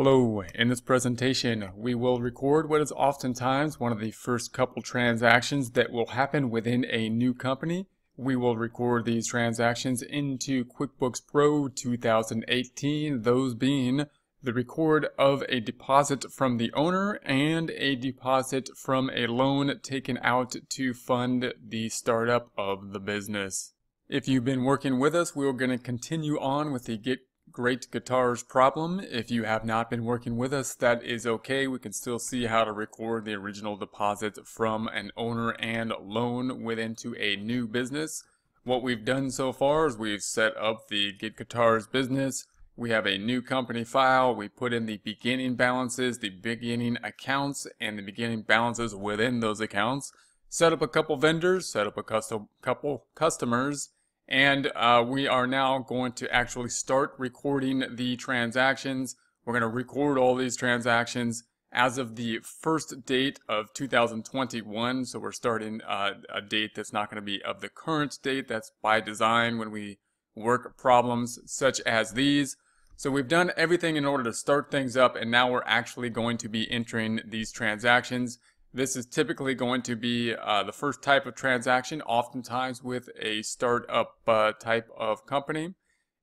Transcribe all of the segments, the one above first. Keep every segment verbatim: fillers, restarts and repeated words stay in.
Hello, in this presentation we will record what is oftentimes one of the first couple transactions that will happen within a new company. We will record these transactions into QuickBooks Pro two thousand eighteen, those being the record of a deposit from the owner and a deposit from a loan taken out to fund the startup of the business. If you've been working with us, we're going to continue on with the Get Great Guitars problem. If you have not been working with us, that is okay. We can still see how to record the original deposit from an owner and loan within to a new business. What we've done so far is we've set up the Get Guitars business. We have a new company file. We put in the beginning balances, the beginning accounts, and the beginning balances within those accounts. Set up a couple vendors, set up a custom, couple customers, and uh, we are now going to actually start recording the transactions. We're going to record all these transactions as of the first date of two thousand twenty-one. So we're starting uh, a date that's not going to be of the current date. That's by design when we work problems such as these. So we've done everything in order to start things up, and now we're actually going to be entering these transactions. This is typically going to be uh, the first type of transaction, oftentimes with a startup uh, type of company,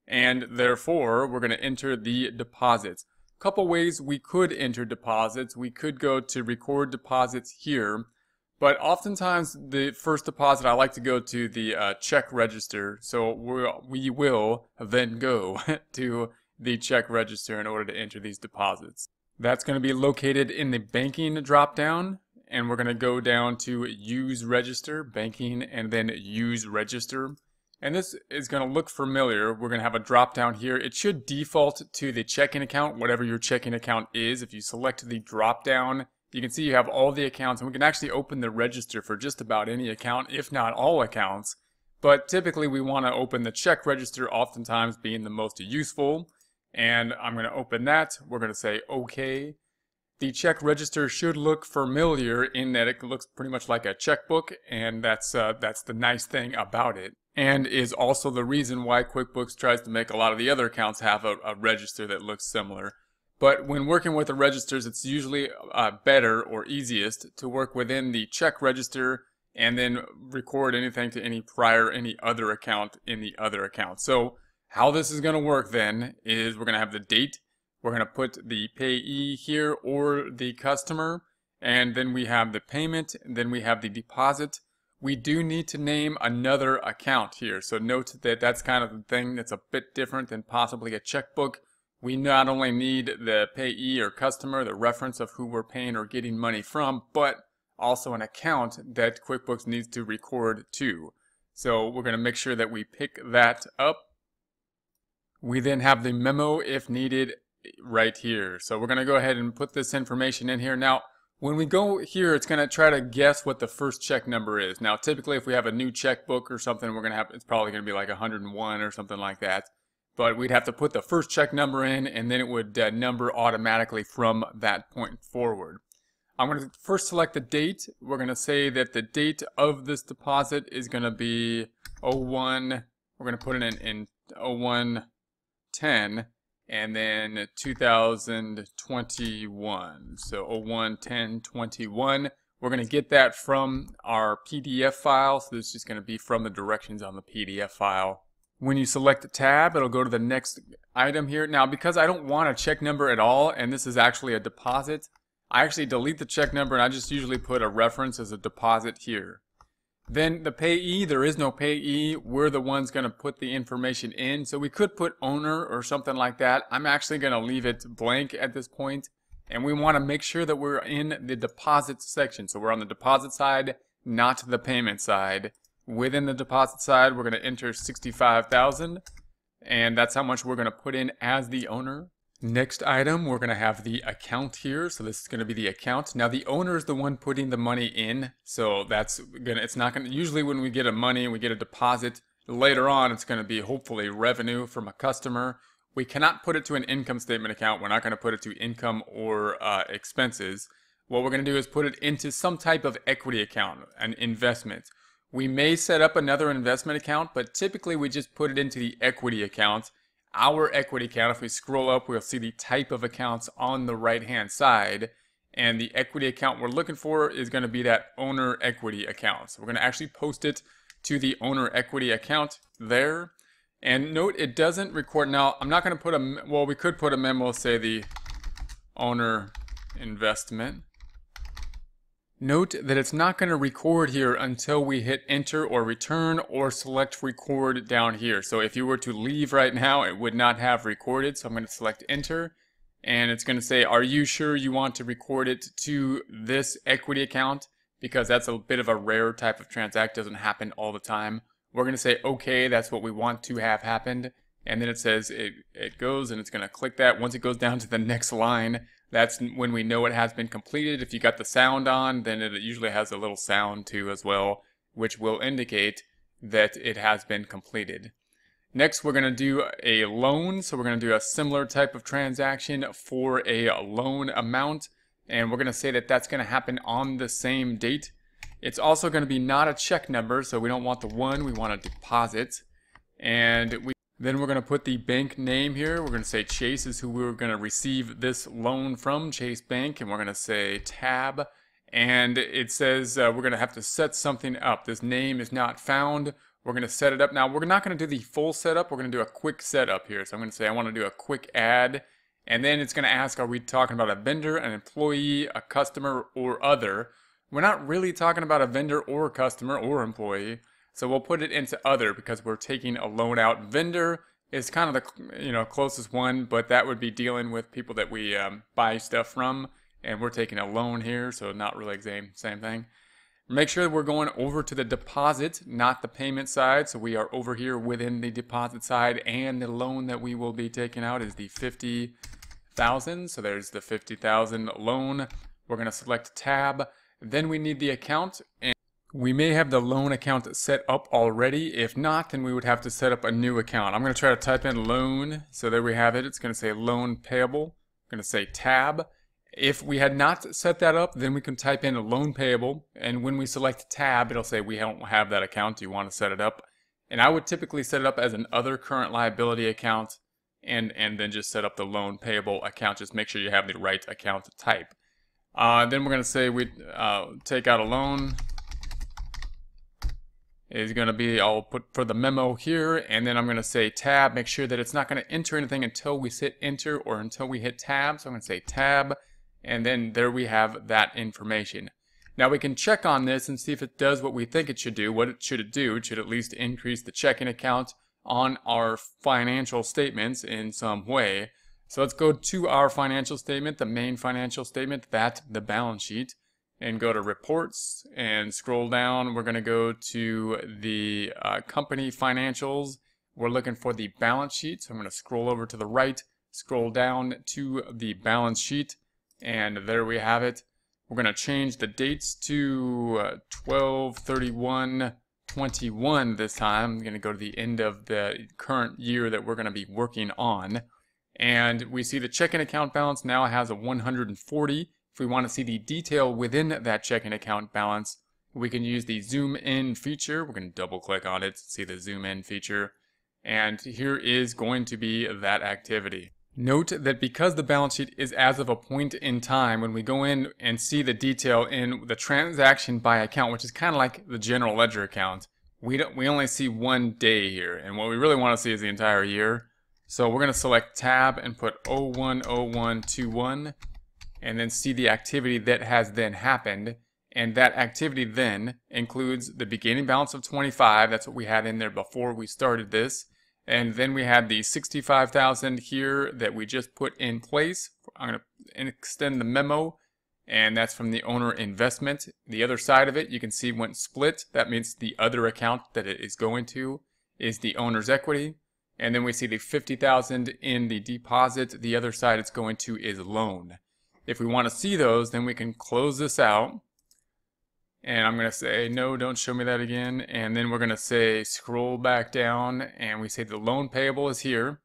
and therefore we're going to enter the deposits. A couple ways we could enter deposits. We could go to record deposits here, but oftentimes the first deposit I like to go to the uh, check register, so we'll, we will then go to the check register in order to enter these deposits. That's going to be located in the banking dropdown. And we're going to go down to Use Register, Banking, and then Use Register. And this is going to look familiar. We're going to have a drop down here. It should default to the checking account, whatever your checking account is. If you select the drop down, you can see you have all the accounts, and we can actually open the register for just about any account, if not all accounts. But typically we want to open the check register, oftentimes being the most useful. And I'm going to open that. We're going to say OK. The check register should look familiar in that it looks pretty much like a checkbook, and that's uh, that's the nice thing about it, and is also the reason why QuickBooks tries to make a lot of the other accounts have a, a register that looks similar. But when working with the registers, it's usually uh, better or easiest to work within the check register and then record anything to any prior, any other account in the other account. So how this is going to work then is we're going to have the date. We're going to put the payee here or the customer, and then we have the payment, and then we have the deposit. We do need to name another account here. So note that that's kind of the thing that's a bit different than possibly a checkbook. We not only need the payee or customer, the reference of who we're paying or getting money from, but also an account that QuickBooks needs to record to. So we're going to make sure that we pick that up. We then have the memo if needed right here. So we're going to go ahead and put this information in here. Now, when we go here, it's going to try to guess what the first check number is. Now, typically, if we have a new checkbook or something, we're going to have, it's probably going to be like one hundred and one or something like that. But we'd have to put the first check number in, and then it would uh, number automatically from that point forward. I'm going to first select the date. We're going to say that the date of this deposit is going to be oh one. We're going to put it in, in oh one ten. And then two thousand twenty-one, so oh one ten twenty-one. We're going to get that from our P D F file, so this is going to be from the directions on the P D F file. When you select the tab, it'll go to the next item here. Now, because I don't want a check number at all, and this is actually a deposit, I actually delete the check number, and I just usually put a reference as a deposit here. Then the payee, there is no payee. We're the ones going to put the information in. So we could put owner or something like that. I'm actually going to leave it blank at this point. And we want to make sure that we're in the deposit section. So we're on the deposit side, not the payment side. Within the deposit side, we're going to enter sixty-five thousand dollars. And that's how much we're going to put in as the owner. Next item, we're going to have the account here. So this is going to be the account. Now the owner is the one putting the money in. So that's going to, it's not going to, usually when we get a money, we get a deposit. Later on, it's going to be hopefully revenue from a customer. We cannot put it to an income statement account. We're not going to put it to income or uh, expenses. What we're going to do is put it into some type of equity account, an investment. We may set up another investment account, but typically we just put it into the equity account. our equity account. If we scroll up, we'll see the type of accounts on the right hand side, and the equity account we're looking for is going to be that owner equity account. So we're going to actually post it to the owner equity account there. And note, it doesn't record. Now I'm not going to put a, well, we could put a memo, say the owner investment. Note that it's not going to record here until we hit enter or return or select record down here. So if you were to leave right now, it would not have recorded. So I'm going to select enter, and it's going to say, are you sure you want to record it to this equity account? Because that's a bit of a rare type of transact, doesn't happen all the time. We're going to say, okay, that's what we want to have happened. And then it says it, it goes, and it's going to click that. Once it goes down to the next line, that's when we know it has been completed. If you got the sound on, then it usually has a little sound too as well, which will indicate that it has been completed. Next, we're going to do a loan. So we're going to do a similar type of transaction for a loan amount. And we're going to say that that's going to happen on the same date. It's also going to be not a check number, so we don't want the one, we want a deposit. And we Then we're going to put the bank name here. We're going to say Chase is who we're going to receive this loan from, Chase Bank. And we're going to say tab. And it says uh, we're going to have to set something up. This name is not found. We're going to set it up. Now, we're not going to do the full setup. We're going to do a quick setup here. So I'm going to say I want to do a quick add. And then it's going to ask, are we talking about a vendor, an employee, a customer, or other? We're not really talking about a vendor or a customer or employee. So we'll put it into other because we're taking a loan out. Vendor is kind of the you know closest one, but that would be dealing with people that we um, buy stuff from, and we're taking a loan here, so not really same same thing. Make sure that we're going over to the deposit, not the payment side. So we are over here within the deposit side, and the loan that we will be taking out is the fifty thousand. So there's the fifty thousand loan. We're gonna select tab. Then we need the account, and we may have the loan account set up already. If not, then we would have to set up a new account. I'm going to try to type in loan. So there we have it. It's going to say loan payable. I'm going to say tab. If we had not set that up, then we can type in a loan payable. And when we select tab, it'll say we don't have that account. Do you want to set it up? And I would typically set it up as an other current liability account, and, and then just set up the loan payable account. Just make sure you have the right account type. Uh, then we're going to say we uh, take out a loan. Is going to be, I'll put for the memo here, and then I'm going to say tab. Make sure that it's not going to enter anything until we hit enter or until we hit tab. So I'm going to say tab, and then there we have that information. Now we can check on this and see if it does what we think it should do. What it should it do? It should at least increase the checking account on our financial statements in some way. So let's go to our financial statement, the main financial statement, that the balance sheet, and go to reports and scroll down. We're going to go to the uh, company financials. We're looking for the balance sheet. So I'm going to scroll over to the right, scroll down to the balance sheet, and there we have it. We're going to change the dates to twelve thirty-one twenty-one uh, this time. I'm going to go to the end of the current year that we're going to be working on. And we see the checking account balance now has a one hundred forty. If we want to see the detail within that checking account balance, we can use the zoom in feature. We're going to double click on it to see the zoom in feature. And here is going to be that activity. Note that because the balance sheet is as of a point in time, when we go in and see the detail in the transaction by account, which is kind of like the general ledger account, we don't, we only see one day here. And what we really want to see is the entire year. So we're going to select tab and put oh one oh one two one. And then see the activity that has then happened. And that activity then includes the beginning balance of twenty-five. That's what we had in there before we started this. And then we had the sixty-five thousand here that we just put in place. I'm going to extend the memo, and that's from the owner investment. The other side of it, you can see went split. That means the other account that it is going to is the owner's equity. And then we see the fifty thousand in the deposit. The other side it's going to is loan. If we want to see those, then we can close this out. And I'm going to say, no, don't show me that again. And then we're going to say, scroll back down, and we say the loan payable is here.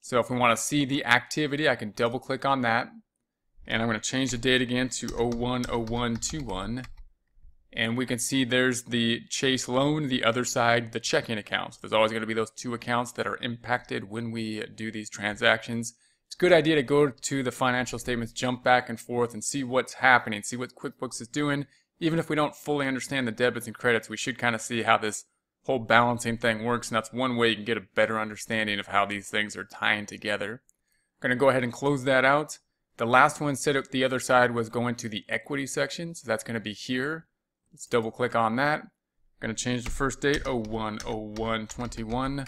So if we want to see the activity, I can double click on that. And I'm going to change the date again to oh one oh one two one. and we can see there's the Chase loan, the other side, the checking account. So there's always going to be those two accounts that are impacted when we do these transactions. It's a good idea to go to the financial statements, jump back and forth, and see what's happening, see what QuickBooks is doing. Even if we don't fully understand the debits and credits, we should kind of see how this whole balancing thing works, and that's one way you can get a better understanding of how these things are tying together. I'm going to go ahead and close that out. The last one said the other side was going to the equity section, so that's going to be here. Let's double click on that. I'm going to change the first date, oh one oh one twenty-one,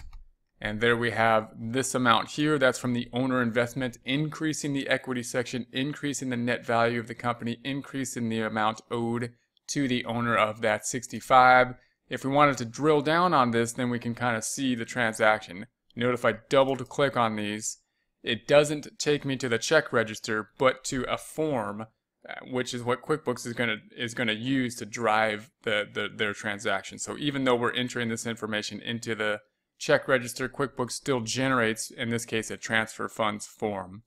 and there we have this amount here. That's from the owner investment, increasing the equity section, increasing the net value of the company, increasing the amount owed to the owner of that sixty-five. If we wanted to drill down on this, then we can kind of see the transaction. Note if I double click on these, it doesn't take me to the check register, but to a form, which is what QuickBooks is going to is going to use to drive the, the their transaction. So even though we're entering this information into the check register, QuickBooks still generates, in this case, a transfer funds form.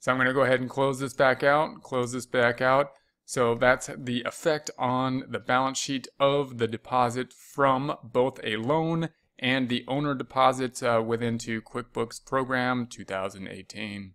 So I'm going to go ahead and close this back out, close this back out. So that's the effect on the balance sheet of the deposit from both a loan and the owner deposit uh, within to QuickBooks Program twenty eighteen.